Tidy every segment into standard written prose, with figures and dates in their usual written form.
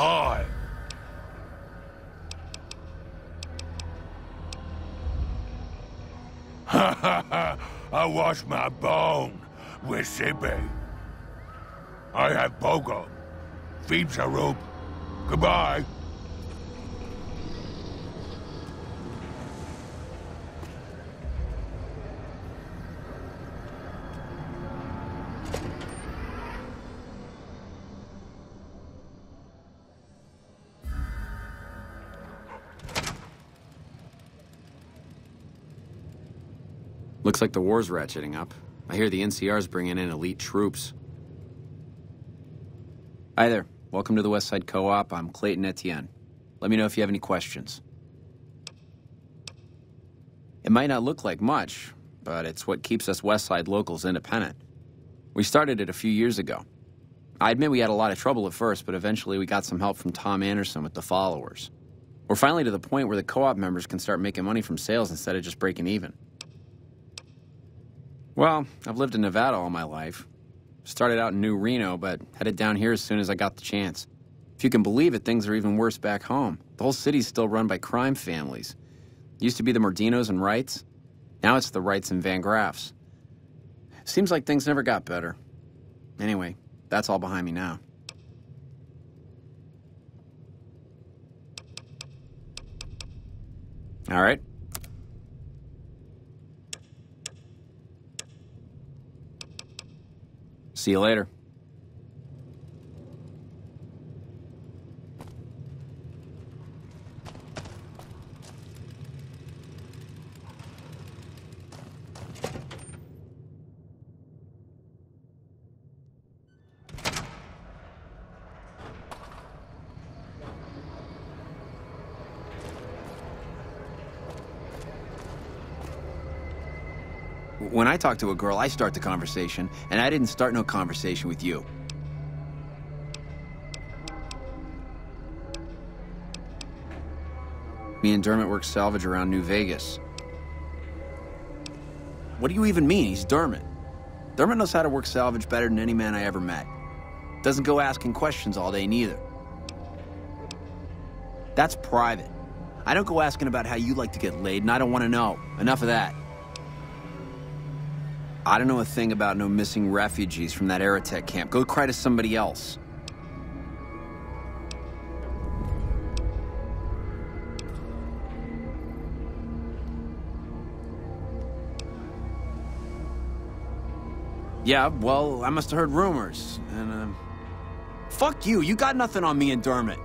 high. Ha ha ha! I wash my bone with Sippy. I have Pogo. Feeds a rope. Goodbye. Looks like the war's ratcheting up. I hear the NCR's bringing in elite troops. Hi there. Welcome to the Westside Co-op. I'm Clayton Etienne. Let me know if you have any questions. It might not look like much, but it's what keeps us Westside locals independent. We started it a few years ago. I admit we had a lot of trouble at first, but eventually we got some help from Tom Anderson with the Followers. We're finally to the point where the co-op members can start making money from sales instead of just breaking even. Well, I've lived in Nevada all my life. Started out in New Reno, but headed down here as soon as I got the chance. If you can believe it, things are even worse back home. The whole city's still run by crime families. It used to be the Mordinos and Wrights. Now it's the Wrights and Van Graaffs. Seems like things never got better. Anyway, that's all behind me now. All right. See you later. When I talk to a girl, I start the conversation, and I didn't start no conversation with you. Me and Dermot work salvage around New Vegas. What do you even mean? He's Dermot. Dermot knows how to work salvage better than any man I ever met. Doesn't go asking questions all day, neither. That's private. I don't go asking about how you like to get laid, and I don't want to know. Enough of that. I don't know a thing about no missing refugees from that Aerotech camp. Go cry to somebody else. Yeah, well, I must have heard rumors. And, fuck you! You got nothing on me and Dermot.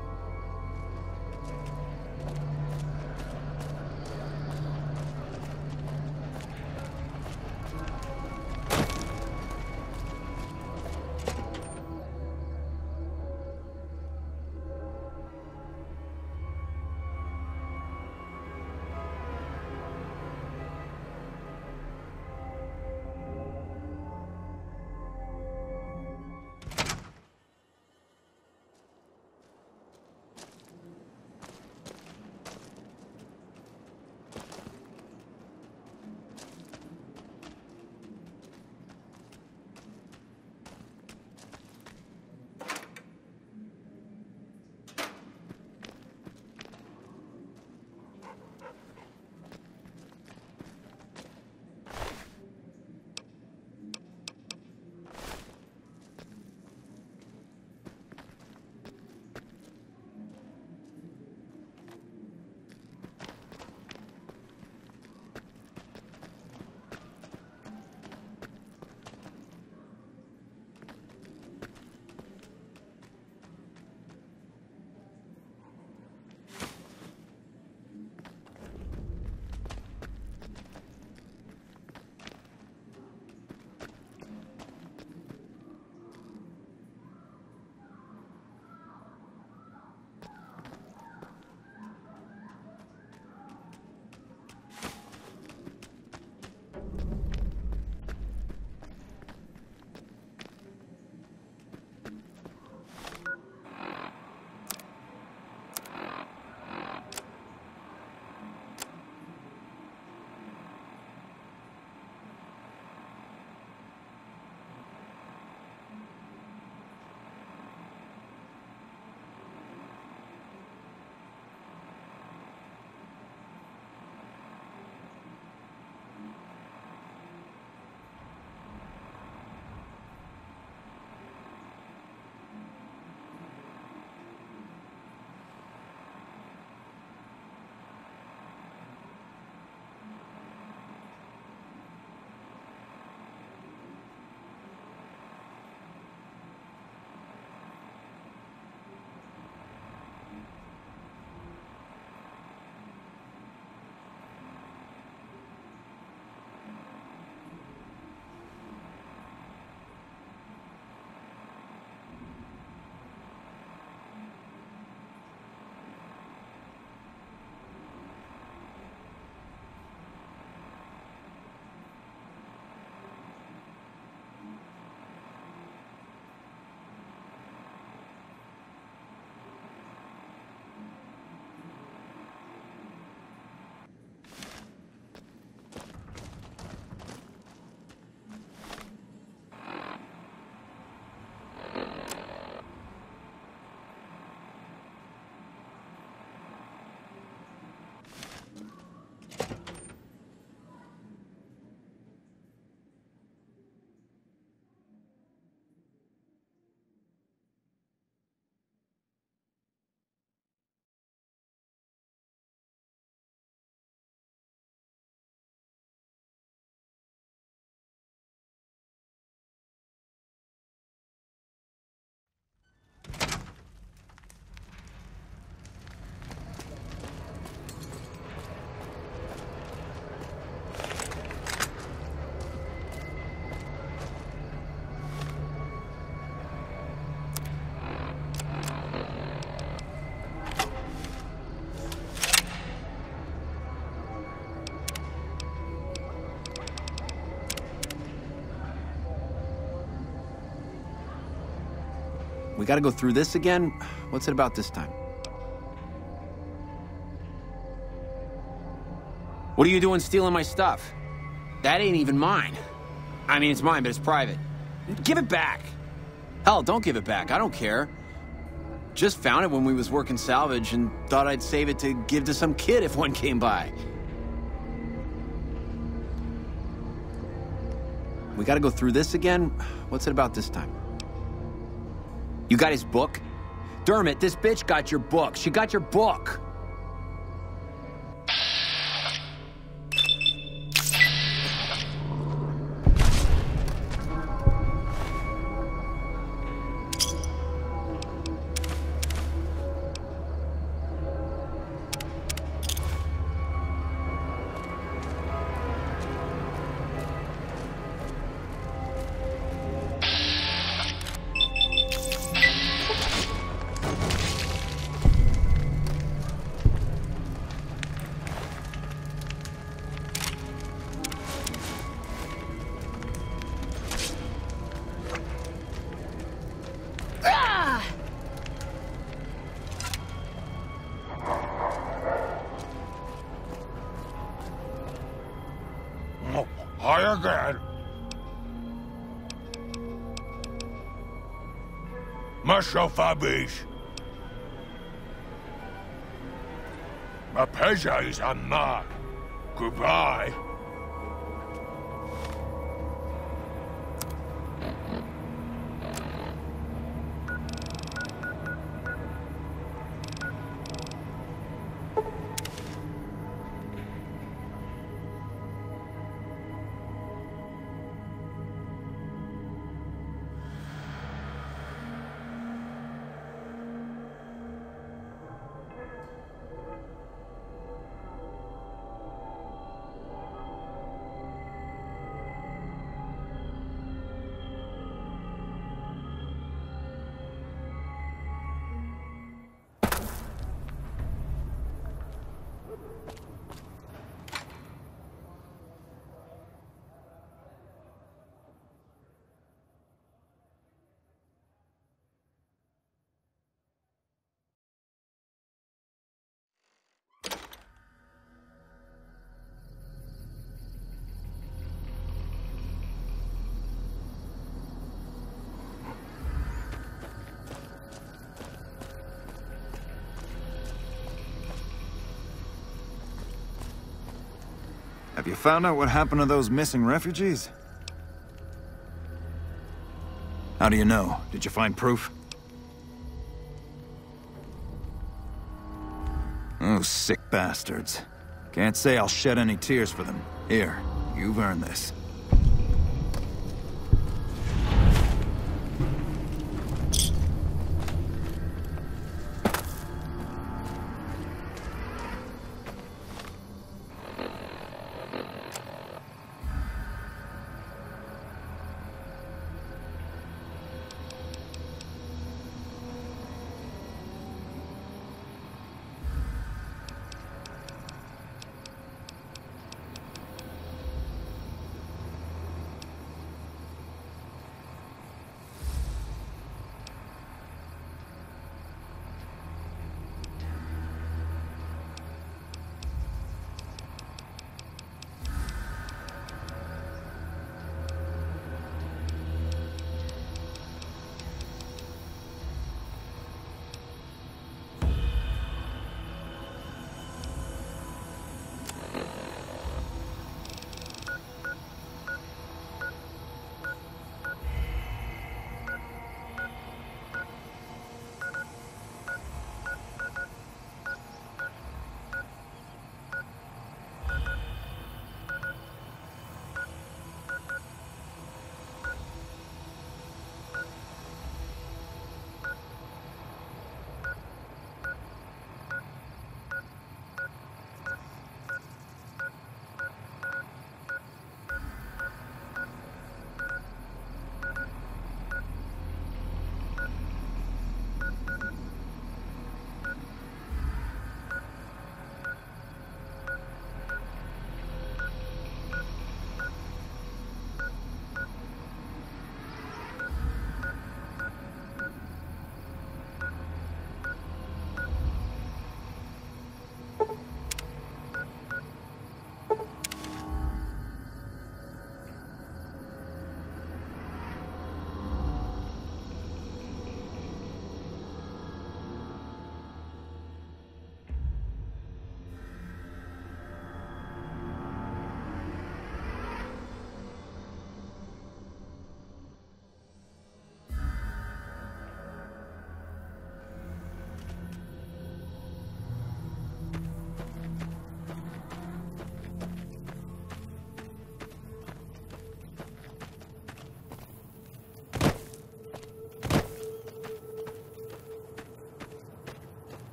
We gotta go through this again? What's it about this time? What are you doing stealing my stuff? That ain't even mine. I mean, it's mine, but it's private. Give it back. Hell, don't give it back. I don't care. Just found it when we was working salvage and thought I'd save it to give to some kid if one came by. We gotta go through this again? What's it about this time? You got his book? Dermot, this bitch got your book. She got your book. My pleasure is mine. Goodbye. Have you found out what happened to those missing refugees? How do you know? Did you find proof? Oh, sick bastards. Can't say I'll shed any tears for them. Here, you've earned this.